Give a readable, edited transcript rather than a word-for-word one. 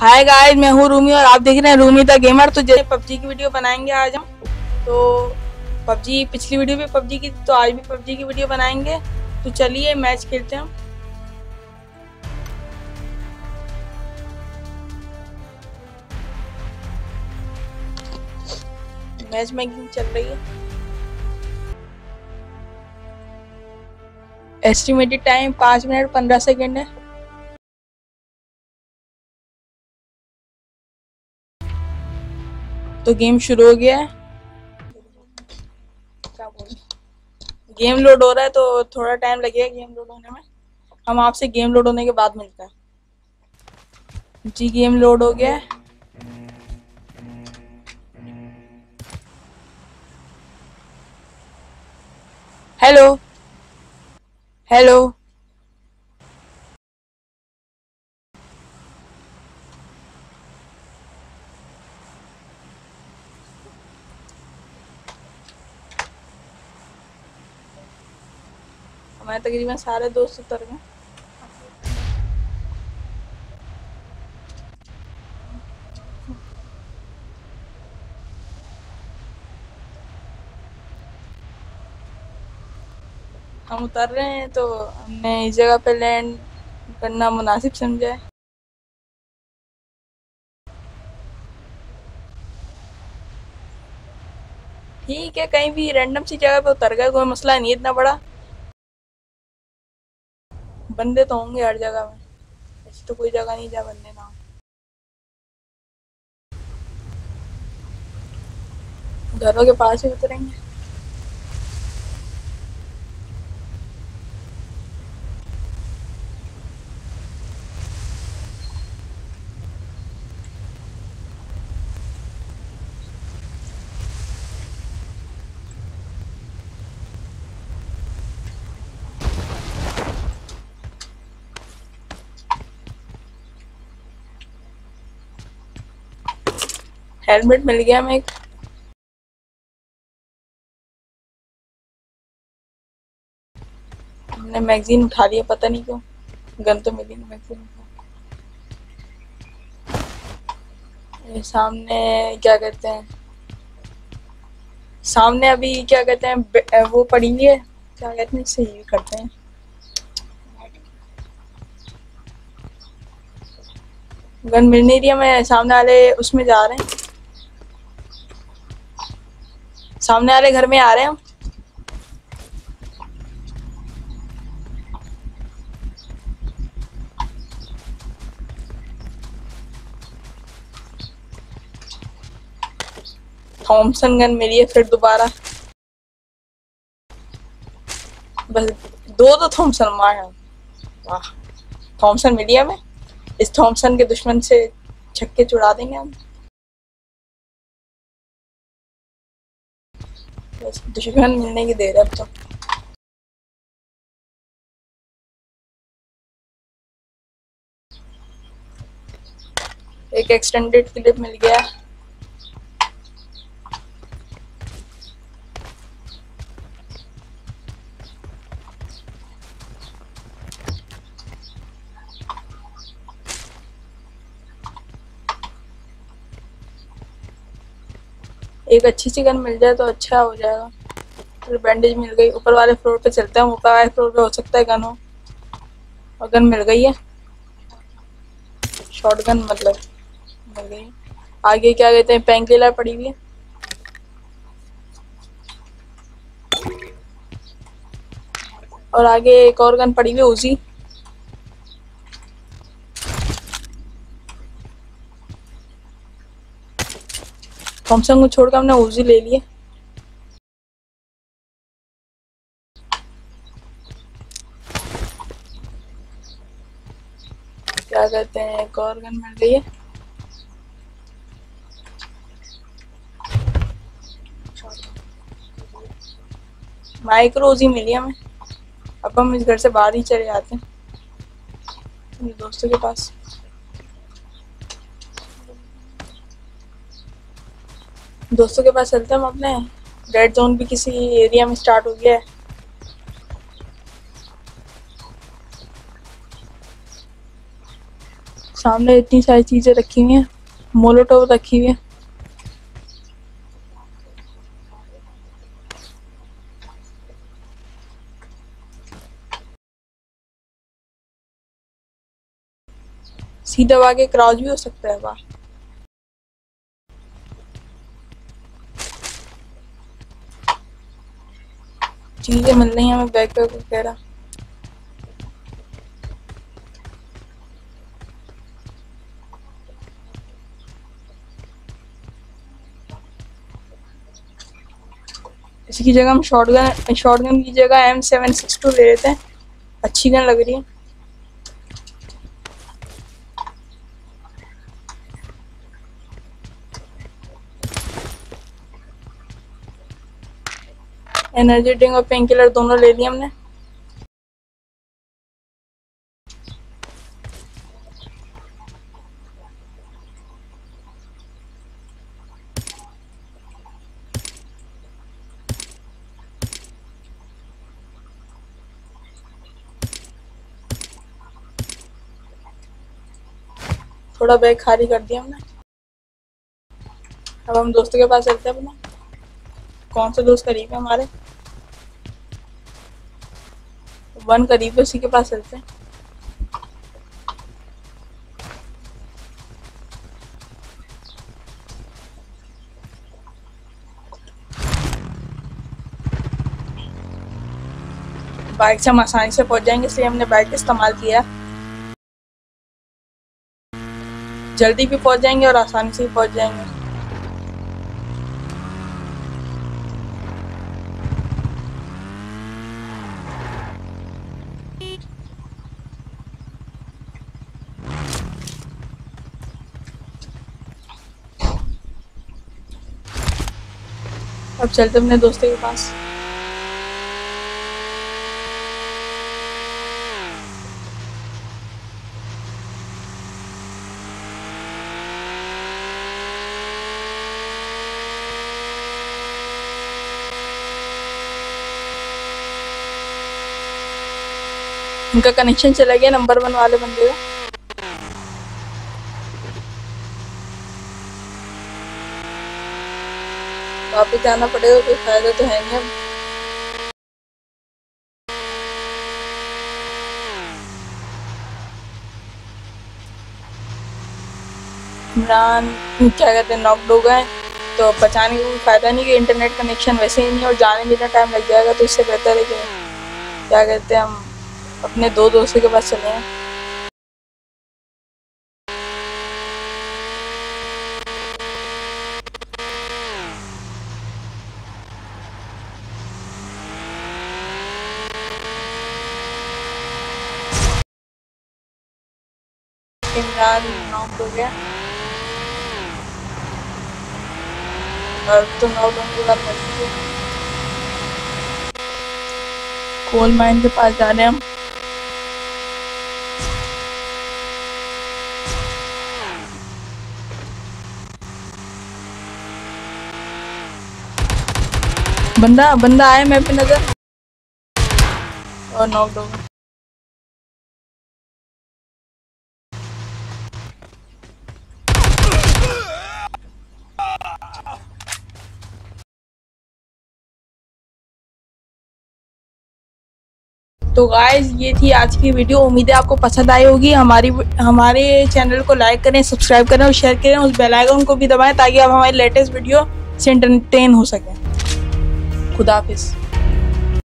Hi guys, मैं हूँ रूमी और आप देख रहे हैं रूमी द गेमर। तो जैसे पबजी की वीडियो बनाएंगे आज हम, तो पबजी पिछली वीडियो भी पबजी की, तो आज भी पबजी की वीडियो बनाएंगे। तो चलिए मैच खेलते हैं। मैच मेकिंग चल रही है। एस्टिमेटेड टाइम 5 मिनट 15 सेकेंड है। तो गेम शुरू हो गया है। गेम लोड हो रहा है, तो थोड़ा टाइम लगेगा गेम लोड होने में। हम आपसे गेम लोड होने के बाद मिलते हैं। जी, गेम लोड हो गया है। हेलो हेलो, हमारे तकरीबन सारे दोस्त उतर गए। हम उतर रहे हैं, तो हमने इस जगह पे लैंड करना मुनासिब समझा है। ठीक है, कहीं भी रैंडम सी जगह पे उतर गए, कोई मसला नहीं है इतना बड़ा। बंदे तो होंगे हर जगह में, ऐसी तो कोई जगह नहीं जहाँ बंदे ना हो। घरों के पास ही उतरेंगे। हेलमेट मिल गया हमें। हमने मैगजीन उठा लिया, पता नहीं क्यों। गन तो मिली नहीं मैगजीन। सामने क्या कहते हैं, सामने अभी क्या कहते हैं वो पड़ी है, क्या कहते हैं, सही करते हैं। गन मिल नहीं रही हमें। सामने वाले उसमें जा रहे हैं, सामने वाले घर में आ रहे हैं हम। थॉमसन गन मिली है फिर दोबारा। बस दो थॉमसन मार है। वाह, थॉमसन मिली है हमें। इस थॉमसन के दुश्मन से छक्के छुड़ा देंगे हम। दुश्मन मिलने की देर है अब तो। एक एक्सटेंडेड क्लिप मिल गया। एक अच्छी सी गन मिल जाए तो अच्छा हो जाएगा। फिर बैंडेज मिल गई। ऊपर वाले फ्लोर पे चलते हैं, ऊपर वाले फ्लोर पे हो सकता है गन हो। और गन मिल गई है, शॉटगन मतलब मिल गई है। आगे क्या कहते हैं, पेंकिलर पड़ी हुई है। और आगे एक और गन पड़ी हुई है, उसी। थॉमसन को छोड़कर हमने उजी ले लिए। क्या कहते हैं, एक और गन मिल गई है। माइक्रो उजी मिली हमें। अब हम इस घर से बाहर ही चले जाते हैं दोस्तों के पास। दोस्तों के पास चलते हैं हम अपने। डेड जोन भी किसी एरिया में स्टार्ट हो गया है। सामने इतनी सारी चीजें रखी हुई हैं, मोलोटोव रखी हुई है। सीधा आगे क्राउच भी हो सकता है वहां। चीजें मिल रही हैं हमें, बैकअप वगैरह। इसकी जगह हम शॉटगन की जगह M762 ले लेते हैं, अच्छी गन लग रही है। एनर्जी ड्रिंक और पेन किलर दोनों ले लिए हमने। थोड़ा बैग खाली कर दिया हमने। अब हम दोस्तों के पास चलते हैं अपना, कौन सा दोस्त करीब है हमारे, वन करीब है, उसी के पास चलते हैं। बाइक से हम आसानी से पहुंच जाएंगे, इसलिए हमने बाइक का इस्तेमाल किया। जल्दी भी पहुंच जाएंगे और आसानी से भी पहुंच जाएंगे। अब चलते अपने दोस्तों के पास। इनका कनेक्शन चला गया नंबर 1 वाले बंदे का। वापस जाना पड़ेगा, कोई फायदा तो है नहीं। अब इमरान क्या कहते हैं, नॉकड हो गए तो बचाने का कोई फायदा नहीं कि इंटरनेट कनेक्शन वैसे ही नहीं और जाने में इतना टाइम लग जाएगा, तो इससे बेहतर है कि क्या कहते हैं हम अपने दो दोस्तों के पास चले हैं। नॉक हो गया और तो कोल माइन के पास जा रहे हैं हम। बंदा आया मैप पे नजर और नॉक हो गया। तो गाइस ये थी आज की वीडियो, उम्मीद है आपको पसंद आई होगी। हमारे चैनल को लाइक करें, सब्सक्राइब करें और शेयर करें। उस बेल आइकन को भी दबाएं ताकि आप हमारे लेटेस्ट वीडियो से एंटरटेन हो सकें। खुदा हाफिज़।